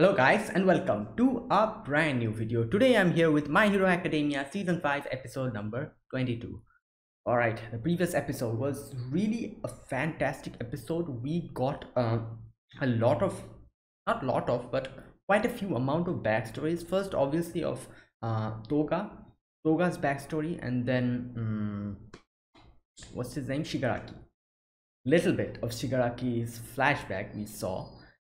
Hello guys and welcome to a brand new video. Today I'm here with My Hero Academia Season 5 episode number 22. Alright, the previous episode was really a fantastic episode. We got quite a few amount of backstories. First obviously of Toga's backstory, and then what's his name, Shigaraki. Little bit of Shigaraki's flashback we saw.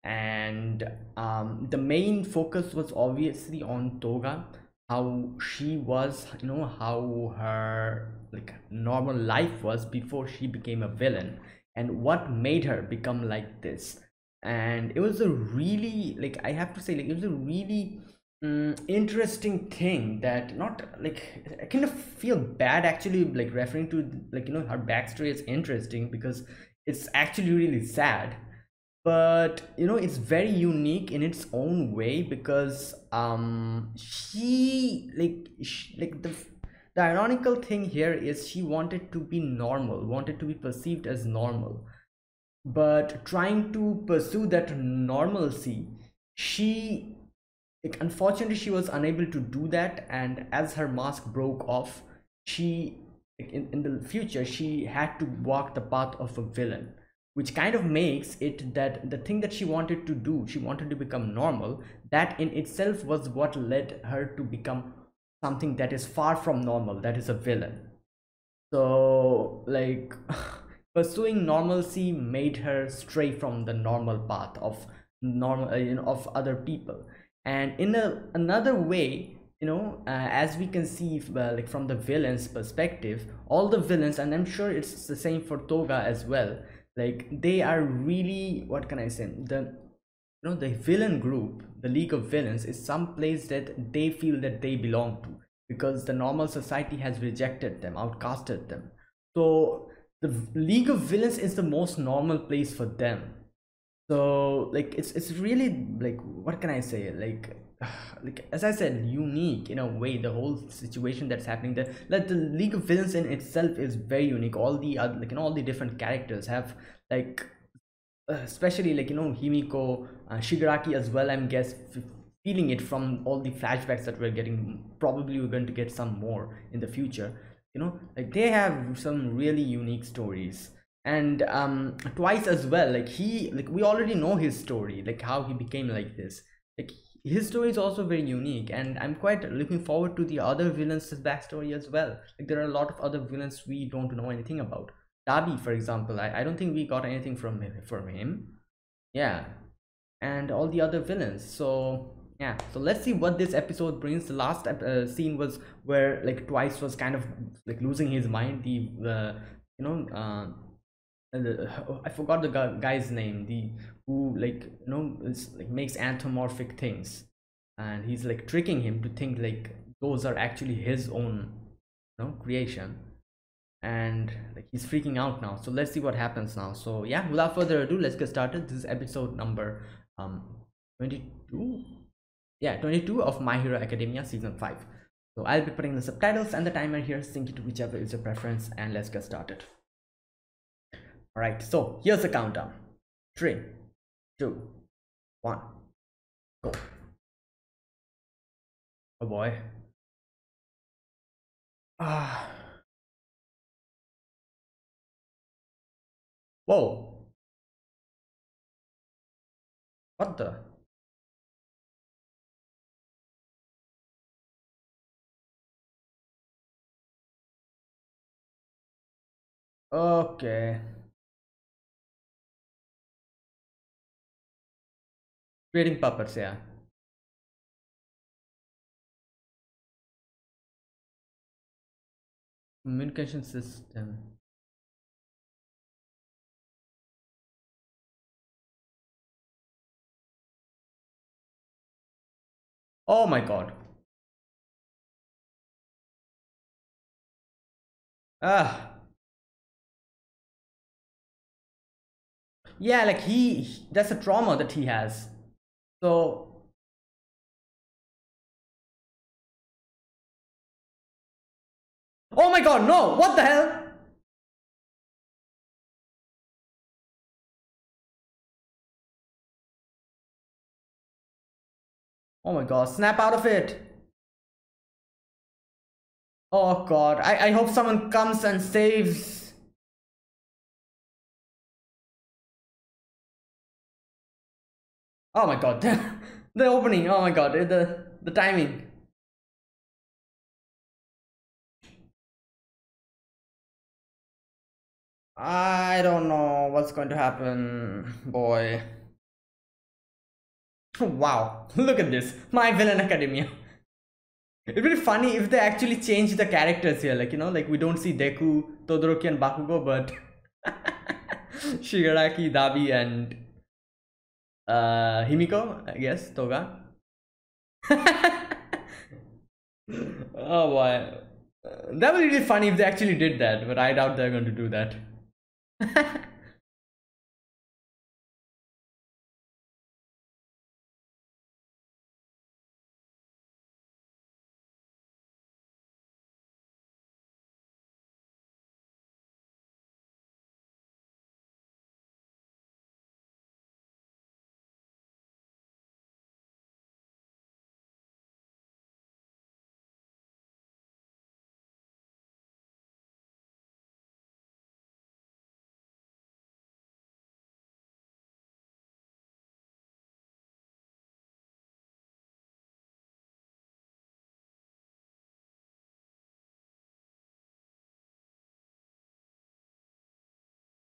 And the main focus was obviously on Toga, how she was, you know, how her like normal life was before she became a villain and what made her become like this. And it was a really, like, I have to say, like, it was a really interesting thing that, not like, I kind of feel bad actually, like, referring to, like, you know, her backstory is interesting because it's actually really sad. But, you know, it's very unique in its own way because the ironical thing here is she wanted to be normal, wanted to be perceived as normal. But trying to pursue that normalcy, she, like, unfortunately, she was unable to do that. And as her mask broke off, she, in the future, she had to walk the path of a villain. Which kind of makes it that the thing that she wanted to do, she wanted to become normal, that in itself was what led her to become something that is far from normal, that is a villain. So, like, pursuing normalcy made her stray from the normal path of normal, you know, of other people. And in another way, you know, as we can see, like, from the villain's perspective, all the villains, and I'm sure it's the same for Toga as well, like, they are really, what can I say, the villain group, the League of Villains, is some place that they feel that they belong to because the normal society has rejected them, outcasted them. So the League of Villains is the most normal place for them. So, like, it's really, like, what can I say, like as I said, unique in a way, the whole situation that's happening there. Like, the League of Villains in itself is very unique. All the other, like, you know, all the different characters have, like, especially, like, you know, Himiko, Shigaraki as well, I'm guess feeling it from all the flashbacks that we're getting. Probably we're going to get some more in the future, you know, like, they have some really unique stories. And Twice as well, like, he, like, we already know his story, like how he became like this. Like, his story is also very unique, and I'm quite looking forward to the other villains' backstory as well. Like, there are a lot of other villains we don't know anything about. Dabi, for example, I don't think we got anything from him. Yeah, and all the other villains. So yeah, so let's see what this episode brings. The last scene was where, like, Twice was kind of, like, losing his mind. The I forgot the guy's name, the who, like, you know, is, like, makes anthropomorphic things, and he's, like, tricking him to think, like, those are actually his own, you know, creation. And, like, he's freaking out now. So let's see what happens now. So yeah, without further ado, let's get started. This is episode number 22, yeah, 22 of My Hero Academia Season 5. So I'll be putting the subtitles and the timer here. Sync it to whichever is your preference, and let's get started. Alright, so here's the countdown. 3, 2, 1, go. Oh boy. Ah. Whoa. What the? Okay. Creating puppets, yeah. Communication system. Oh my god. Ah. Yeah, like, he, that's a trauma that he has. So, oh my god, no, what the hell? Oh my god, snap out of it. Oh god, I hope someone comes and saves. Oh my god, the opening, oh my god, the timing. I don't know what's going to happen, boy. Wow, look at this, My Villain Academia. It'd be funny if they actually change the characters here, like, you know, like we don't see Deku, Todoroki and Bakugo, but Shigaraki, Dabi and Himiko, I guess, Toga. Oh boy, that would be really funny if they actually did that, but I doubt they're going to do that.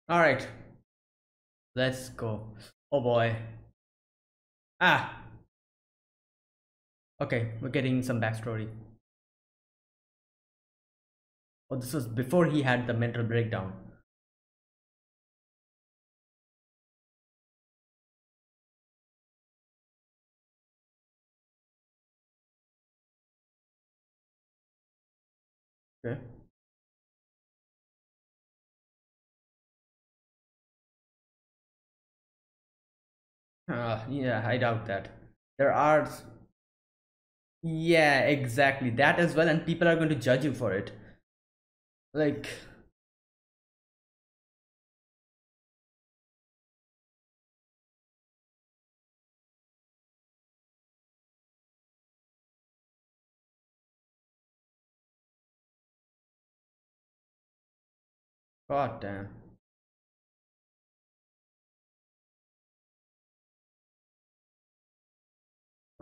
All right, let's go. Oh boy. Ah. Okay, we're getting some backstory. Oh, this was before he had the mental breakdown. Okay. Yeah, I doubt that. There are... Yeah, exactly. That as well, and people are going to judge you for it. Like... God damn.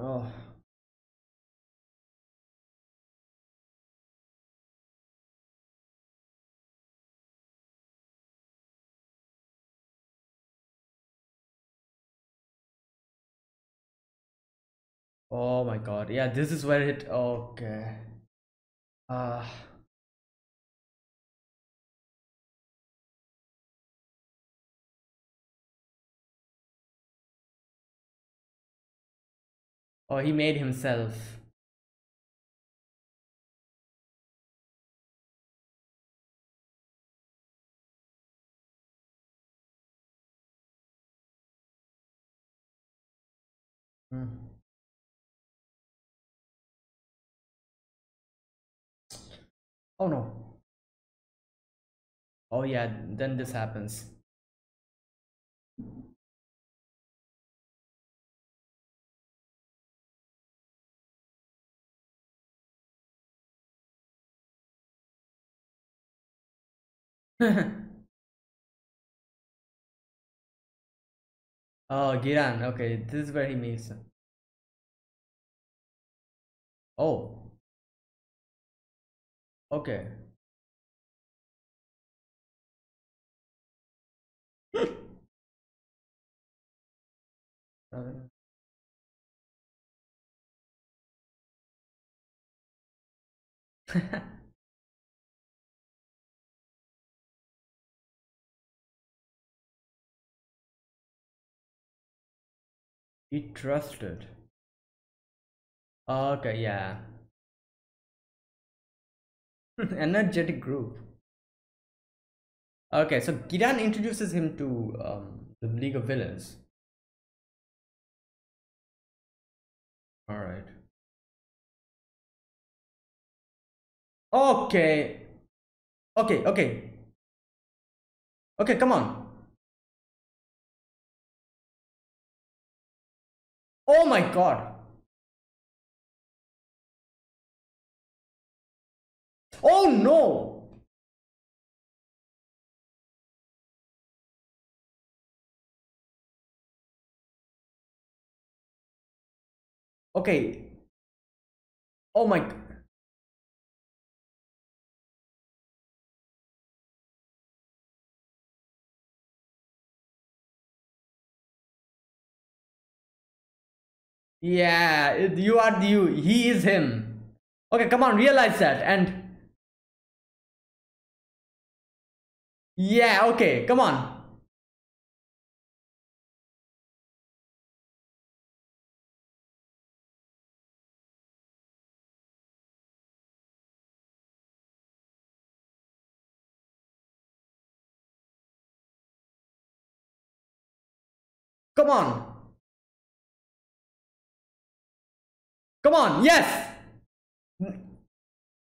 Oh. Oh my god. Yeah, this is where it... Okay. Oh, he made himself. Oh no. Oh yeah, then this happens. Oh, Giran. Okay, this is where he meets him. Oh. Okay. He trusted. Okay, yeah. Energetic group. Okay, so Giran introduces him to the League of Villains. All right. Okay. Okay, come on. Oh my god. Oh no! Okay. Oh my God. Yeah, you are the you. He is him. Okay, come on, realize that. And yeah, okay, come on. Come on. Come on. Yes.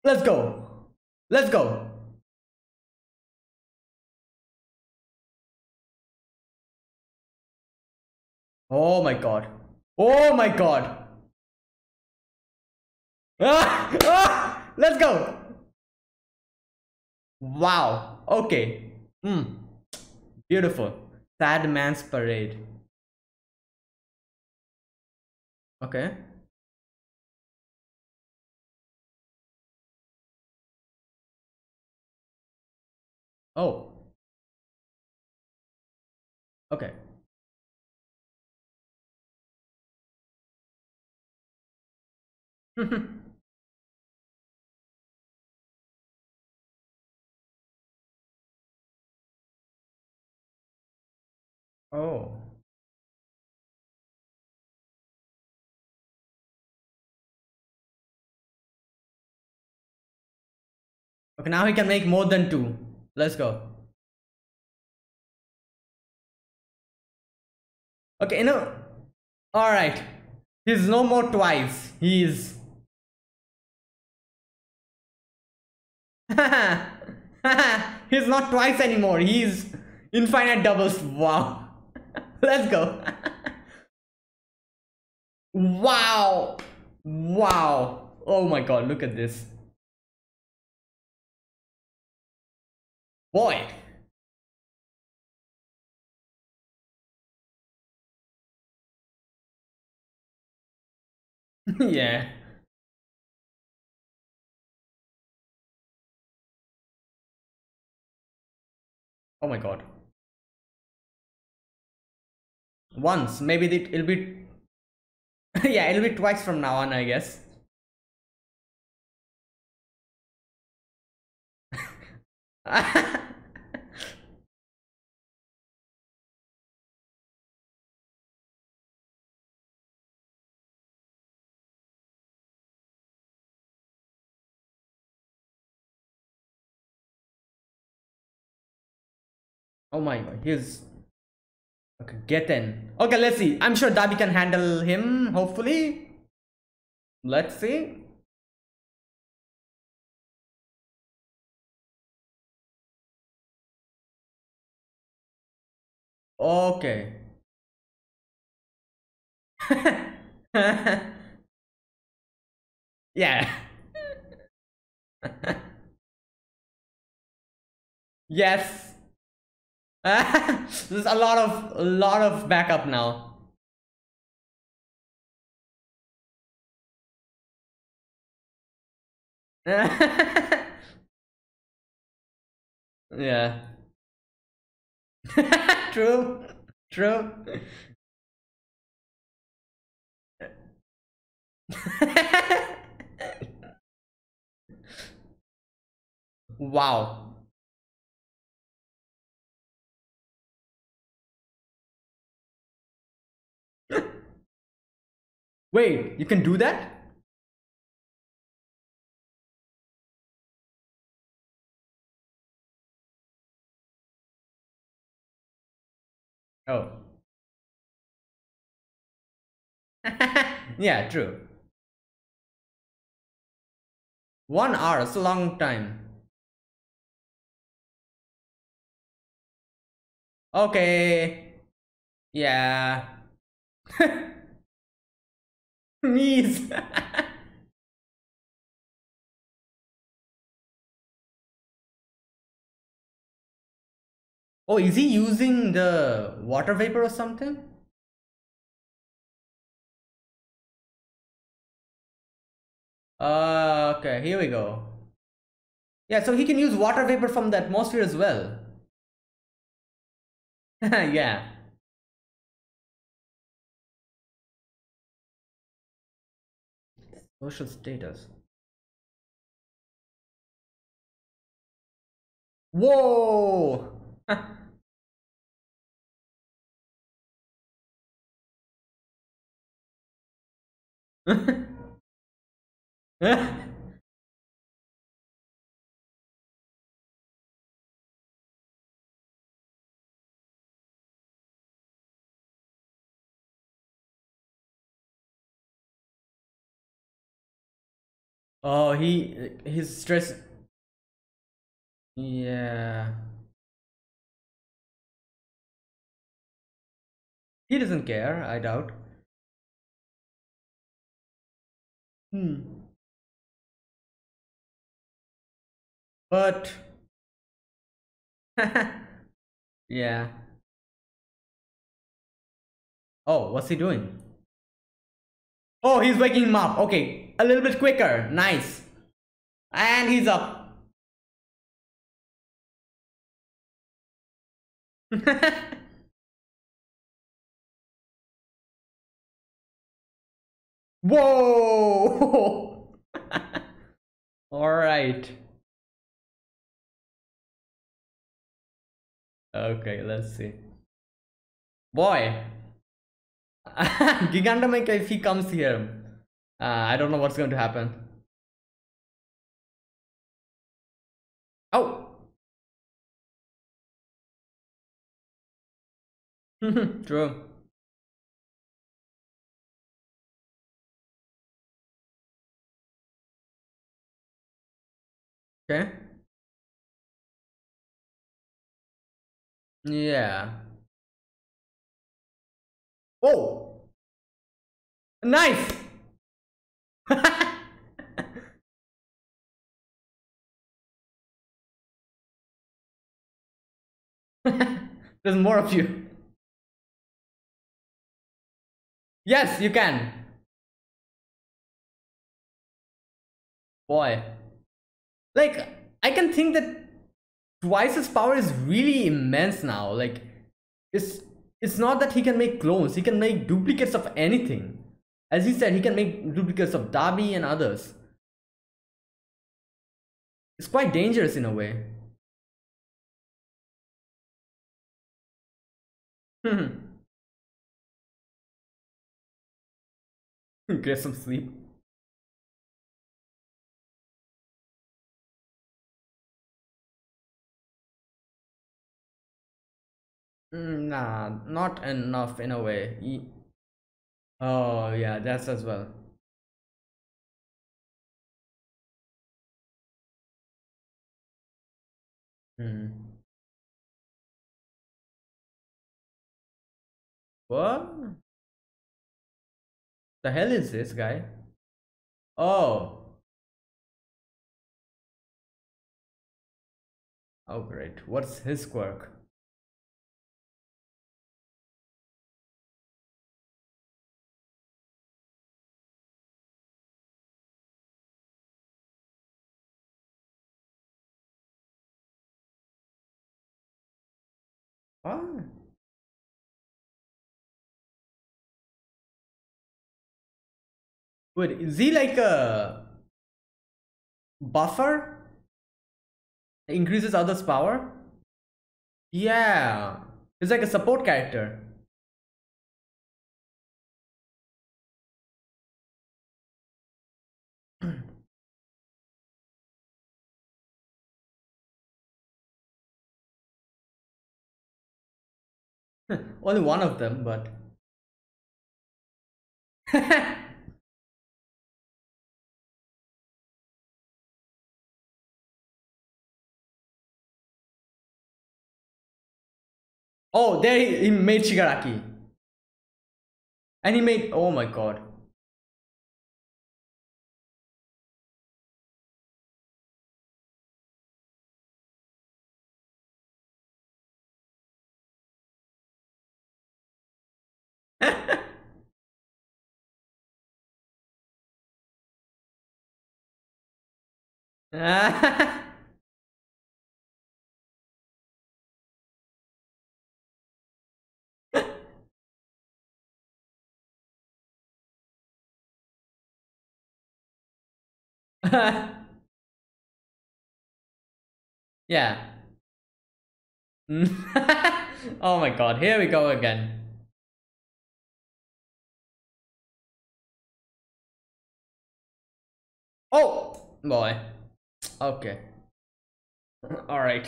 Let's go. Let's go. Oh my God. Oh my God. Ah, ah, let's go. Wow. Okay. Beautiful. Sad man's parade. Okay. Oh. Okay. Oh. Okay, now he can make more than two. Let's go. Okay, no. Alright. He's no more twice. He is. He's not twice anymore. He's infinite doubles. Wow. Let's go. Wow. Wow. Oh my God. Look at this. Boy. Yeah. Oh my God. Once, maybe it'll be yeah, it'll be twice from now on, I guess. Oh my God, he's okay. Get in. Okay, let's see. I'm sure Dabi can handle him, hopefully. Let's see. Okay. Yeah. Yes. There's a lot of backup now. Yeah. True. True. Wow. Wait, you can do that? Oh. Yeah, true. 1 hour is a long time. Okay. Yeah. Knees. Oh, is he using the water vapor or something? Okay, here we go. Yeah, so he can use water vapor from the atmosphere as well. Yeah. Social status. Whoa! Oh, his stress. Yeah. He doesn't care, I doubt. But yeah. Oh, what's he doing? Oh, he's waking him up. Okay, a little bit quicker. Nice. And he's up. Whoa. All right. Okay, let's see. Boy. Gigantomachia, if he comes here, I don't know what's going to happen. Oh. True. Okay. Yeah. Oh, nice. There's more of you. Yes, you can. Boy. Like, I can think that Twice's power is really immense now. Like, it's not that he can make clones, he can make duplicates of anything. As he said, he can make duplicates of Dabi and others. It's quite dangerous in a way. Get some sleep. Nah, not enough in a way. Oh yeah, that's as well. What the hell is this guy? Oh. Oh great, what's his quirk? Oh. Wait, is he like a buffer? Increases others' power? Yeah, he's like a support character. Only one of them, but oh, there he made Shigaraki, and he made, oh my god. Yeah. Oh my god, here we go again. Oh boy. Okay. All right.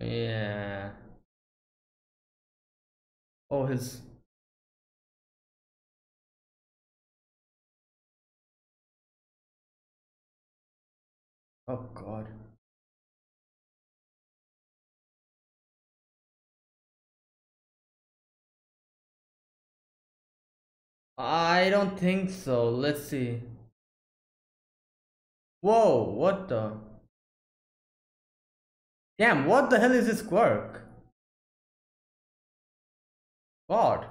Yeah. Oh, his. Oh god. I don't think so. Let's see. Whoa, what the? Damn, what the hell is this quirk? God.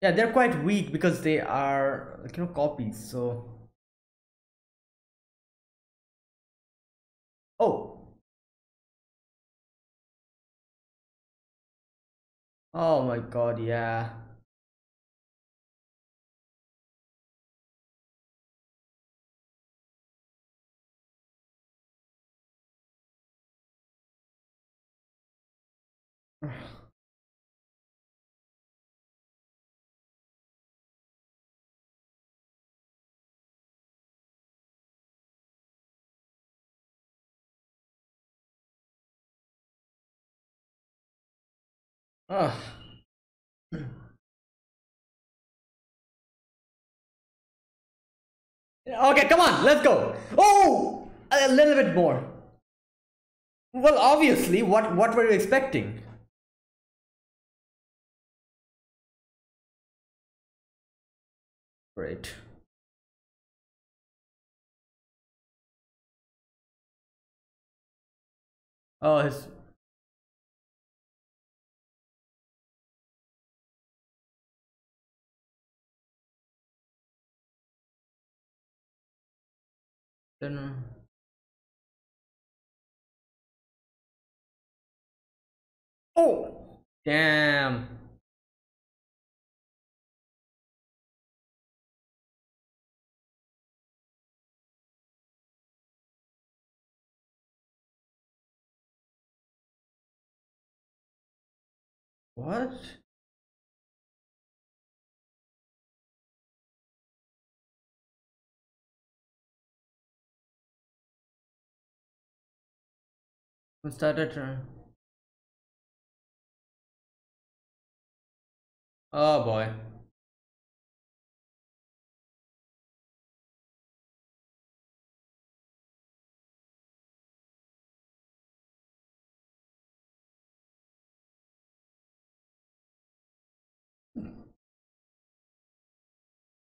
Yeah, they're quite weak because they are, you know, copies, so. Oh. Oh my god, yeah. Okay, come on, let's go. Oh, a little bit more. Well, obviously, what were you expecting? Great. Oh, his. Then. Oh, damn. What? We started. Oh boy.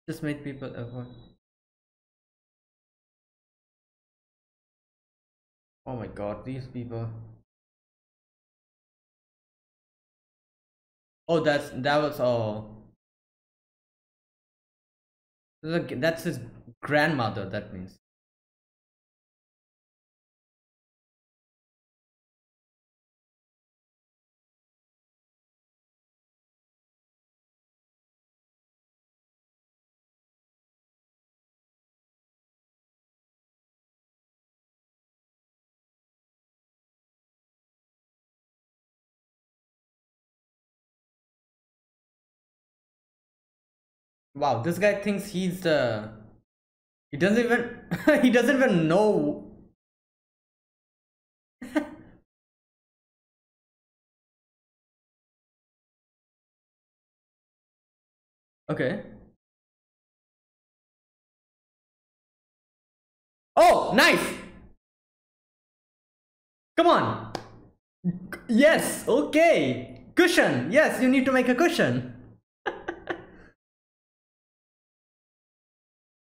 Just made people avoid. Oh my god, these people. Oh, that was all. Look, that's his grandmother, that means. Wow, this guy thinks he's the. He doesn't even. He doesn't even know. Okay. Oh, nice! Come on! Yes, okay! Cushion! Yes, you need to make a cushion!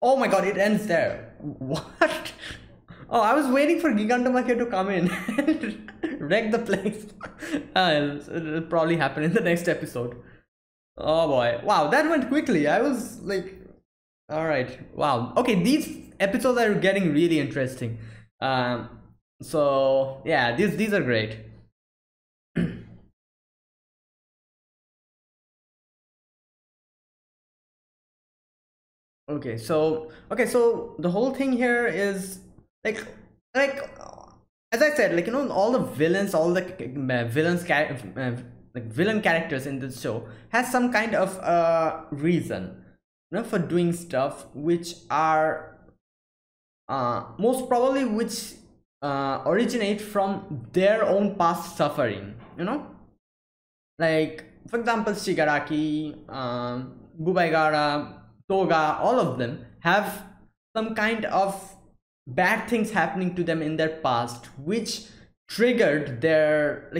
Oh my god, it ends there. What? Oh, I was waiting for Gigantomachia to come in and wreck the place. It'll probably happen in the next episode. Oh boy. Wow, that went quickly. I was like... Alright. Wow. Okay, these episodes are getting really interesting. So, yeah, these are great. Okay, so the whole thing here is like as I said, all the villains, villain characters in this show has some kind of reason, for doing stuff which are most probably which originate from their own past suffering, like for example Shigaraki, Bubaigawara, Toga, all of them have some kind of bad things happening to them in their past, which triggered their,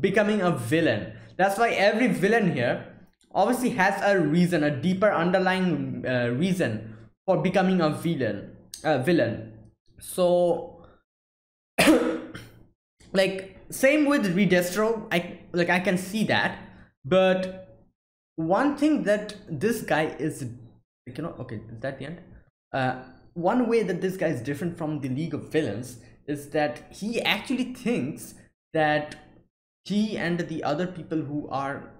becoming a villain. That's why every villain here obviously has a reason, a deeper underlying reason for becoming a villain. So, same with Redestro, I can see that, but one thing that this guy is, okay, is that the end? One way that this guy is different from the League of Villains is that he actually thinks that he and the other people who are,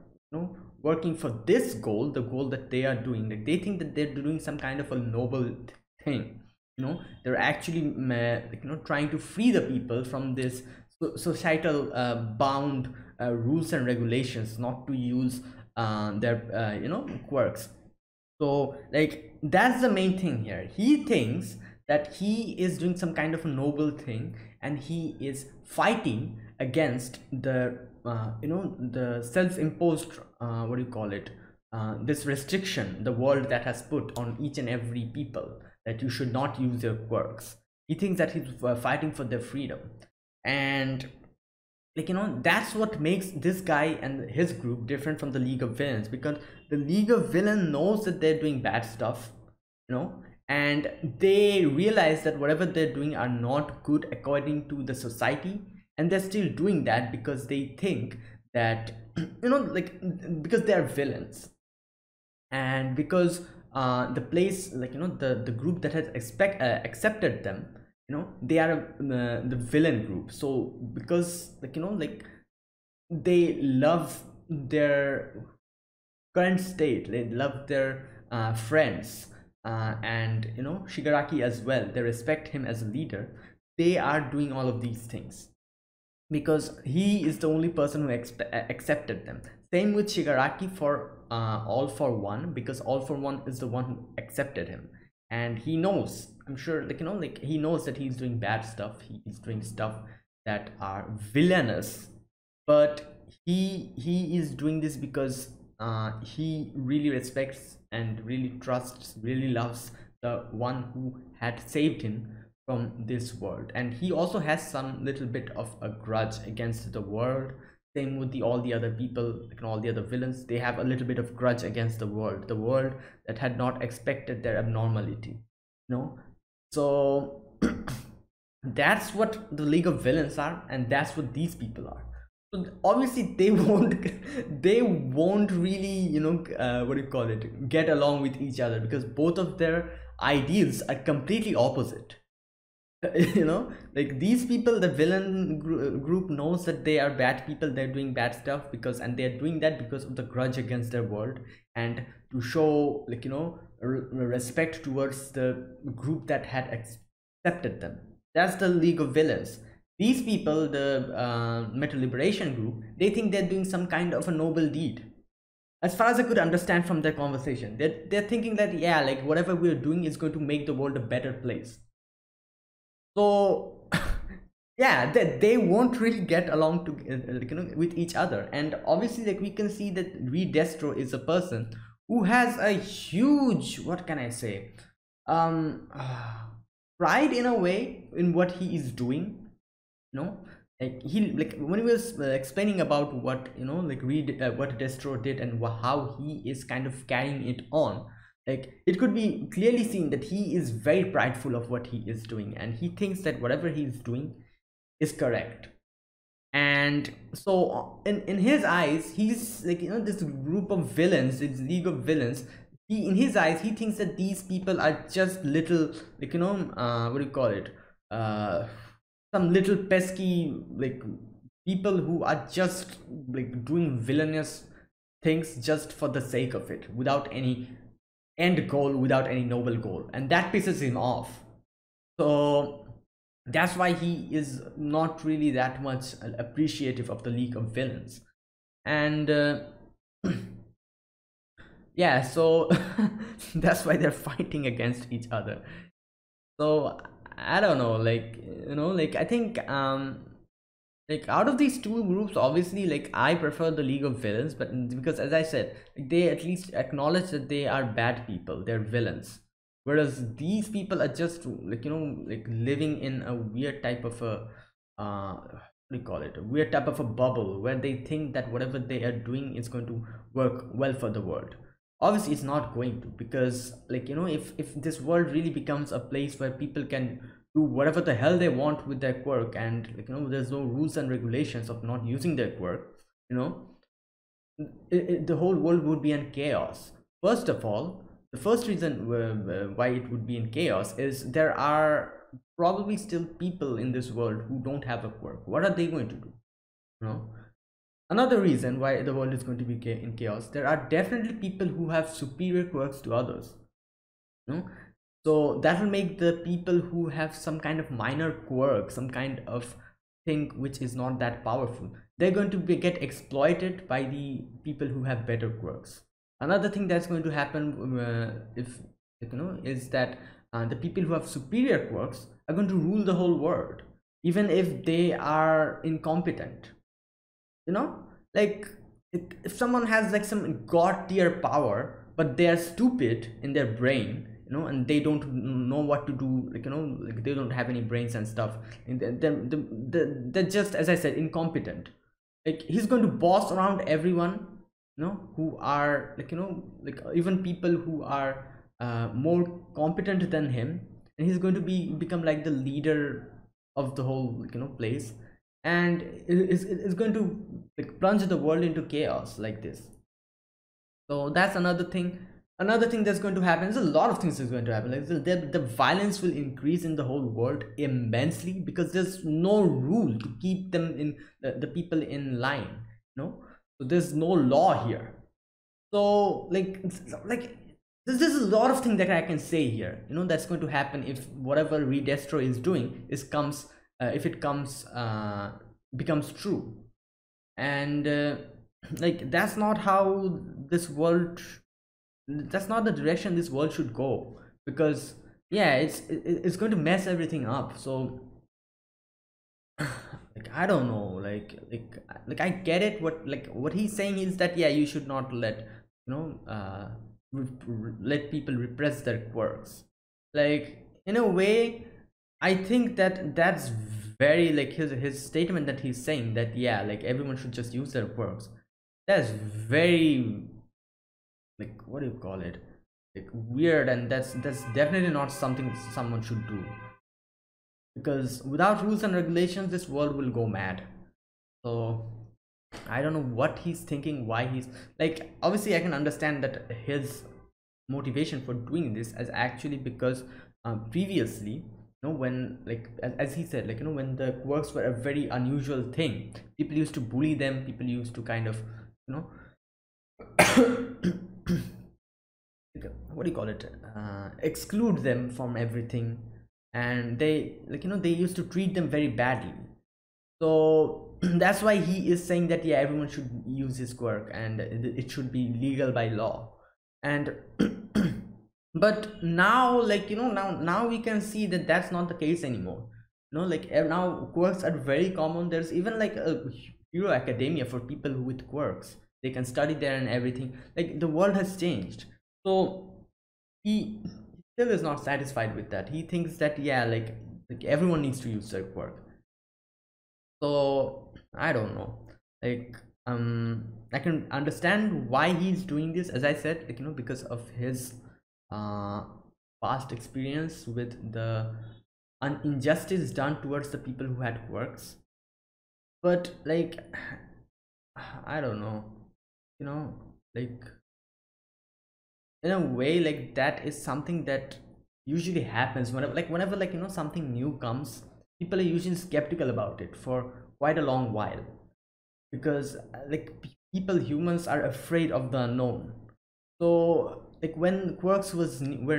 working for this goal, the goal that they are doing, they think that they're doing some kind of a noble thing, they're actually, trying to free the people from this societal bound rules and regulations, not to use their quirks. So that's the main thing here. He thinks that he is doing some kind of a noble thing, and he is fighting against the the self-imposed this restriction the world that has put on each and every people that you should not use your quirks. He thinks that he's fighting for their freedom, and that's what makes this guy and his group different from the League of Villains, because the League of Villains knows that they're doing bad stuff, and they realize that whatever they're doing are not good according to the society, and they're still doing that because they think that, because they're villains, and because the place, the group that has accepted them, they are the villain group. So because they love their current state, they love their friends, and Shigaraki as well, they respect him as a leader, they are doing all of these things because he is the only person who accepted them. Same with Shigaraki for All for One, because All for One is the one who accepted him, and he knows, I'm sure, he knows that he's doing bad stuff, he's doing stuff that are villainous, but he is doing this because he really respects and really trusts, really loves the one who had saved him from this world, and he also has some little bit of a grudge against the world. Same with all the other people, all the other villains, they have a little bit of grudge against the world that had not expected their abnormality, so that's what the League of Villains are, and that's what these people are. So obviously they won't really get along with each other, because both of their ideals are completely opposite. These people, the villain group knows that they are bad people, they're doing bad stuff because, and they're doing that because of the grudge against their world, and to show respect towards the group that had accepted them. That's the League of Villains. These people, the Meta Liberation Group, they think they're doing some kind of a noble deed. As far as I could understand from their conversation, they're thinking that, yeah, whatever we're doing is going to make the world a better place. So yeah, they won't really get along with each other, and obviously we can see that Redestro is a person who has a huge, what can I say, pride in a way in what he is doing, you know, like he, like when he was explaining about what, you know, like what Destro did and how he is kind of carrying it on, like it could be clearly seen that he is very prideful of what he is doing, and he thinks that whatever he is doing is correct. And so in his eyes, he's like, you know, this group of villains, this League of Villains, he, in his eyes, he thinks that these people are just little, like, you know, what do you call it, some little pesky like people who are just like doing villainous things just for the sake of it, without any end goal, without any noble goal, and that pisses him off. So that's why he is not really that much appreciative of the League of Villains. And yeah, so that's why they're fighting against each other. So I don't know, like, you know, like I think like out of these two groups, obviously, like I prefer the League of Villains, but because as I said, they at least acknowledge that they are bad people, they're villains, whereas these people are just like, you know, like living in a weird type of a what do you call it, a weird type of a bubble where they think that whatever they are doing is going to work well for the world. Obviously it's not going to, because like, you know, if this world really becomes a place where people can do whatever the hell they want with their quirk, and like, you know, there's no rules and regulations of not using their quirk, you know, the whole world would be in chaos. First of all, the first reason why it would be in chaos is there are probably still people in this world who don't have a quirk. What are they going to do, you know? Another reason why the world is going to be in chaos, there are definitely people who have superior quirks to others, you know? So that will make the people who have some kind of minor quirk, some kind of thing which is not that powerful, they're going to get exploited by the people who have better quirks. Another thing that's going to happen if you know, is that the people who have superior quirks are going to rule the whole world, even if they are incompetent. You know, like if someone has like some god tier power, but they are stupid in their brain, you know, and they don't know what to do, like, you know, like they don't have any brains and stuff, and they're just, as I said, incompetent. Like he's going to boss around everyone, you know, who are like, you know, like even people who are more competent than him, and he's going to become like the leader of the whole, you know, place, and it's going to like plunge the world into chaos like this. So that's another thing. Another thing that's going to happen is a lot of things is going to happen. Like the violence will increase in the whole world immensely, because there's no rule to keep them in the people in line, you know? So there's no law here. So like there's a lot of things that I can say here, you know, that's going to happen if whatever Redestro is doing becomes true. And like that's not how this world, that's not the direction this world should go, because yeah, it's going to mess everything up. So like I don't know, like I get it, what he's saying is that yeah, you should not let, you know, let people repress their quirks. Like in a way, I think that that's very like his statement that he's saying that yeah, like everyone should just use their quirks, that's very like, what do you call it, like weird, and that's definitely not something someone should do, because without rules and regulations this world will go mad. So I don't know what he's thinking, why he's like, obviously I can understand that his motivation for doing this is actually because previously, you know, when like as he said, like, you know, when the quirks were a very unusual thing, people used to bully them, people used to kind of, you know, what do you call it, exclude them from everything, and they, like, you know, they used to treat them very badly. So that's why he is saying that yeah, everyone should use his quirk and it should be legal by law. And but now, like, you know, now we can see that that's not the case anymore, you know, like now quirks are very common. There's even like a Hero Academia for people with quirks, they can study there and everything. Like the world has changed. So he still is not satisfied with that. He thinks that, yeah, like everyone needs to use their quirk. So I don't know, like I can understand why he's doing this, as I said, like, you know, because of his past experience with the an injustice done towards the people who had quirks. But like, I don't know, you know, like in a way, like that is something that usually happens whenever like, you know, something new comes, people are usually skeptical about it for quite a long while, because like humans are afraid of the unknown. So like when quirks were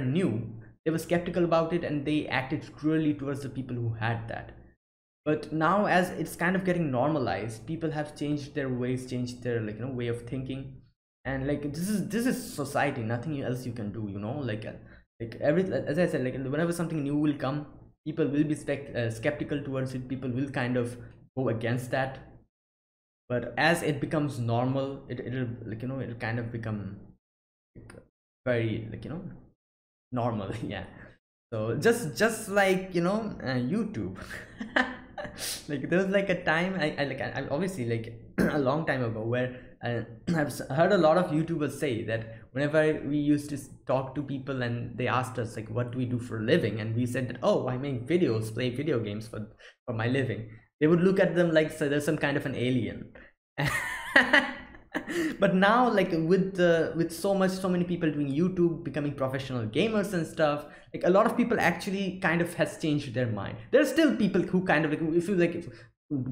new, they were skeptical about it and they acted cruelly towards the people who had that. But now, as it's kind of getting normalized, people have changed their ways, changed their, like, you know, way of thinking, and like this is society, nothing else you can do, you know, like every, as I said, like whenever something new will come, people will be skeptical towards it, people will kind of go against that. But as it becomes normal, it'll like, you know, it'll kind of become like, very, like, you know, normal. Yeah, so just like, you know, YouTube. Like there was like a time I obviously, like a long time ago, where I've heard a lot of YouTubers say that whenever we used to talk to people and they asked us like, what do we do for a living, and we said that, oh, I make videos, play video games for my living, they would look at them like, so there's some kind of an alien. But now, like with so many people doing YouTube, becoming professional gamers and stuff, like a lot of people actually kind of has changed their mind. There's still people who kind of like, if you like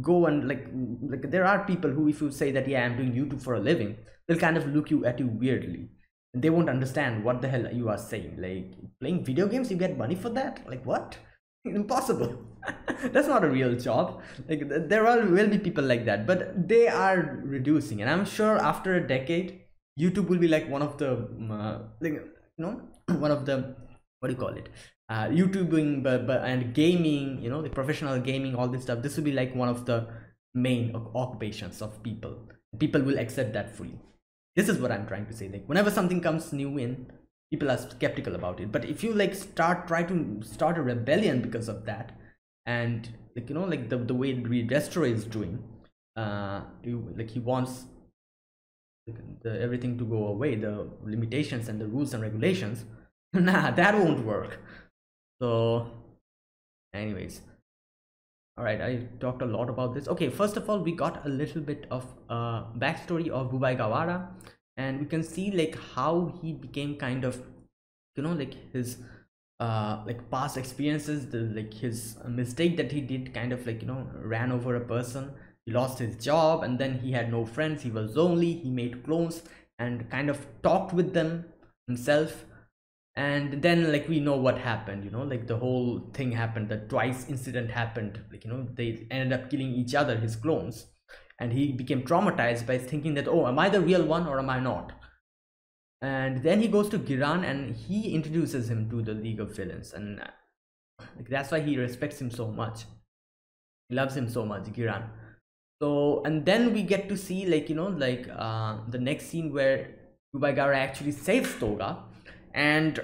go and like there are people who, if you say that, yeah, I'm doing YouTube for a living, they'll kind of look at you weirdly, and they won't understand what the hell you are saying. Like, playing video games, you get money for that? Like, what? Impossible. That's not a real job. Like there will be people like that, but they are reducing, and I'm sure after a decade YouTube will be like one of the like, you know, one of the, what do you call it, YouTubing and gaming, you know, the professional gaming, all this stuff, this will be like one of the main occupations of people will accept that fully. This is what I'm trying to say, like whenever something comes new in, people are skeptical about it. But if you like try to start a rebellion because of that, and like, you know, like the way Redestro is doing, he wants everything to go away, the limitations and the rules and regulations. Nah, that won't work. So anyways, all right, I talked a lot about this. Okay, first of all, we got a little bit of backstory of Bubaigawara, and we can see like how he became kind of, you know, like his like past experiences, like his mistake that he did, kind of like, you know, ran over a person, he lost his job, and then he had no friends, he was lonely, he made clones and kind of talked with them himself. And then like we know what happened, you know, like the whole thing happened, the Twice incident happened, like, you know, they ended up killing each other, his clones. And he became traumatized by thinking that, oh, am I the real one or am I not? And then he goes to Giran and he introduces him to the League of Villains, and like, that's why he respects him so much. He loves him so much, Giran. So, and then we get to see, like, you know, like the next scene where Bubaigawara actually saves Toga, and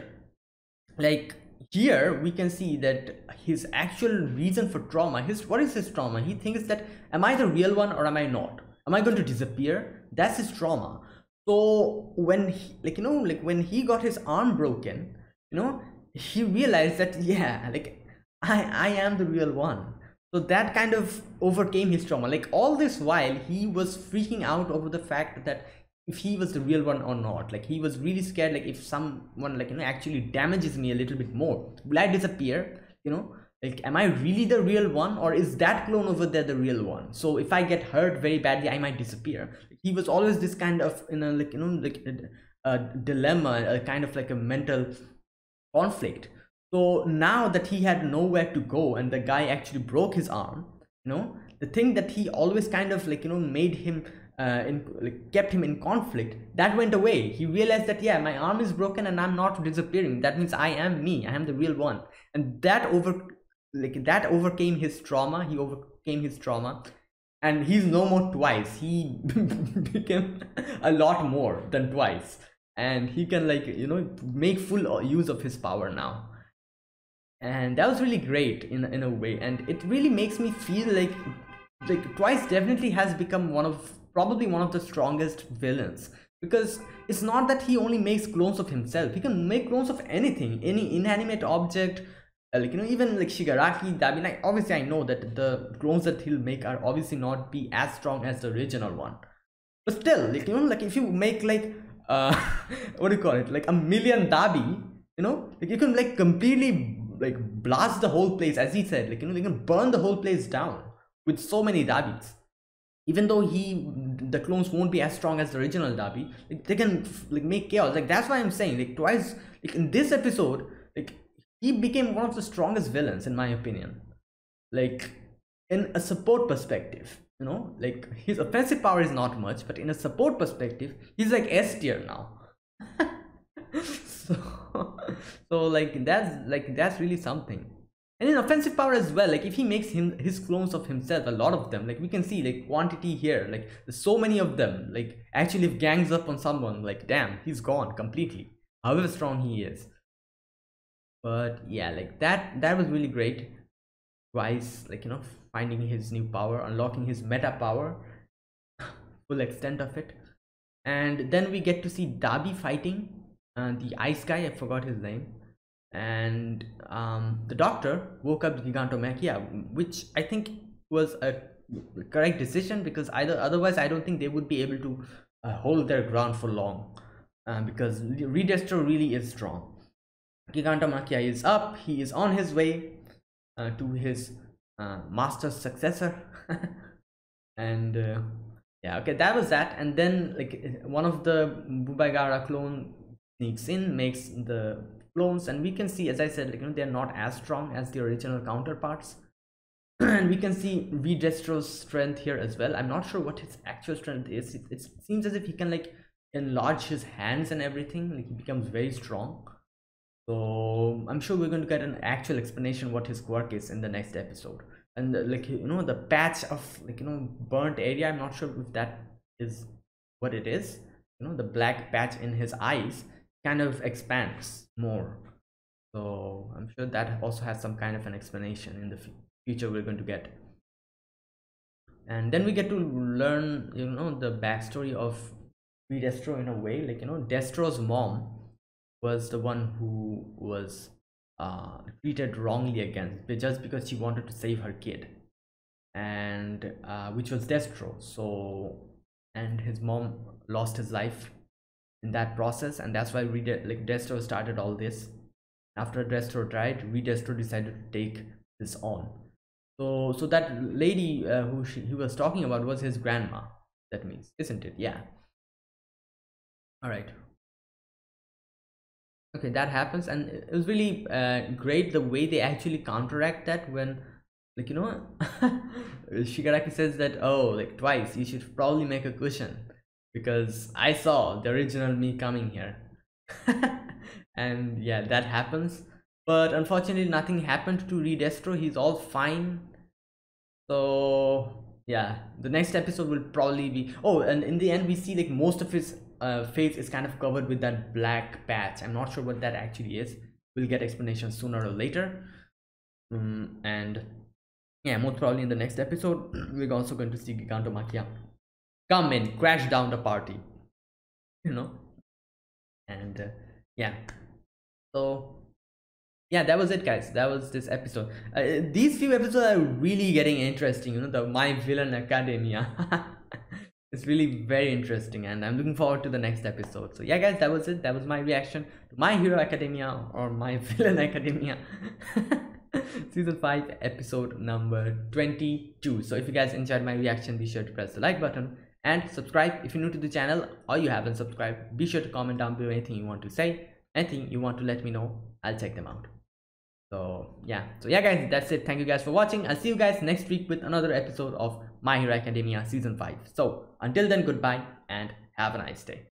like here we can see that his actual reason for trauma, what is his trauma? He thinks that, am I the real one or am I not? Am I going to disappear? That's his trauma. So when he, like, you know, like when he got his arm broken, you know, he realized that, yeah, like I am the real one. So that kind of overcame his trauma. Like all this while he was freaking out over the fact that if he was the real one or not. Like he was really scared, like if someone, like, you know, actually damages me a little bit more, will I disappear? You know, like, am I really the real one, or is that clone over there the real one? So if I get hurt very badly, I might disappear. He was always this kind of, you know, like, you know, like a dilemma, a kind of like a mental conflict. So now that he had nowhere to go and the guy actually broke his arm, you know, the thing that he always kind of, like, you know, made him kept him in conflict, that went away. He realized that, yeah, my arm is broken and I'm not disappearing, that means I am me, I am the real one. And that overcame his trauma. He overcame his trauma and he's no more Twice. He became a lot more than Twice. and he can, like, you know, make full use of his power now. And that was really great in a way, and it really makes me feel like Twice definitely has become probably one of the strongest villains, because it's not that he only makes clones of himself. He can make clones of anything, any inanimate object, like, you know, even like Shigaraki, Dabi. Like, obviously I know that the clones that he'll make are obviously not be as strong as the original one, but still, like, you know, like if you make like what do you call it, like 1,000,000 Dabi, you know, like you can like completely like blast the whole place, as he said, like, you know, they can burn the whole place down with so many Dabis. Even though the clones won't be as strong as the original Dabi, like, they can like make chaos. Like, that's why I'm saying, like, Twice, like in this episode, like he became one of the strongest villains in my opinion, like in a support perspective, you know, like his offensive power is not much, but in a support perspective he's like S tier now. So like that's really something. And in offensive power as well, like if he makes his clones of himself, a lot of them, like we can see like quantity here, like there's so many of them, like actually if gangs up on someone, like damn, he's gone completely, however strong he is. But yeah, like that was really great. Twice, like, you know, finding his new power, unlocking his meta power, full extent of it. And then we get to see Dabi fighting the ice guy, I forgot his name. And the doctor woke up Gigantomachia, which I think was a correct decision, because otherwise I don't think they would be able to hold their ground for long, because Redestro really is strong. Gigantomachia is up, he is on his way to his master's successor. And yeah, okay, that was that. And then like one of the Bubaigawara clone sneaks in, makes the clones, and we can see, as I said, like, you know, they're not as strong as the original counterparts. And we can see Redestro's strength here as well. I'm not sure what his actual strength is. It seems as if he can like enlarge his hands and everything, like he becomes very strong. So I'm sure we're going to get an actual explanation what his quirk is in the next episode. And like, you know, the patch of, like, you know, burnt area, I'm not sure if that is what it is, you know, the black patch in his eyes kind of expands more. So I'm sure that also has some kind of an explanation in the future we're going to get. And then we get to learn, you know, the backstory of Redestro in a way, like, you know, Destro's mom was the one who was treated wrongly against, just because she wanted to save her kid, and which was Destro. So, and his mom lost his life in that process, and that's why Redestro started all this. After Destro died, Redestro decided to take this on. So that lady who he was talking about was his grandma, that means, isn't it? Yeah, all right, okay, that happens. And it was really great the way they actually counteract that, when, like, you know, Shigaraki says that, oh, like, Twice, you should probably make a cushion, because I saw the original me coming here. And yeah, that happens. But unfortunately nothing happened to Redestro, he's all fine. So yeah, the next episode will probably be, oh, and in the end we see like most of his face is kind of covered with that black patch. I'm not sure what that actually is, we'll get explanation sooner or later. And yeah, most probably in the next episode we're also going to see Gigantomachia come in, crash down the party, you know. And yeah, so yeah, that was it, guys. That was this episode. These few episodes are really getting interesting, you know, the My Villain Academia. It's really very interesting, and I'm looking forward to the next episode. So yeah, guys, that was it. That was my reaction to My Hero Academia, or My Villain Academia. Season 5, episode number 22. So if you guys enjoyed my reaction, be sure to press the like button and subscribe if you're new to the channel, or you haven't subscribed. Be sure to comment down below anything you want to say, anything you want to let me know. I'll check them out. So yeah guys, that's it. Thank you guys for watching. I'll see you guys next week with another episode of My Hero Academia season 5. So until then, goodbye and have a nice day.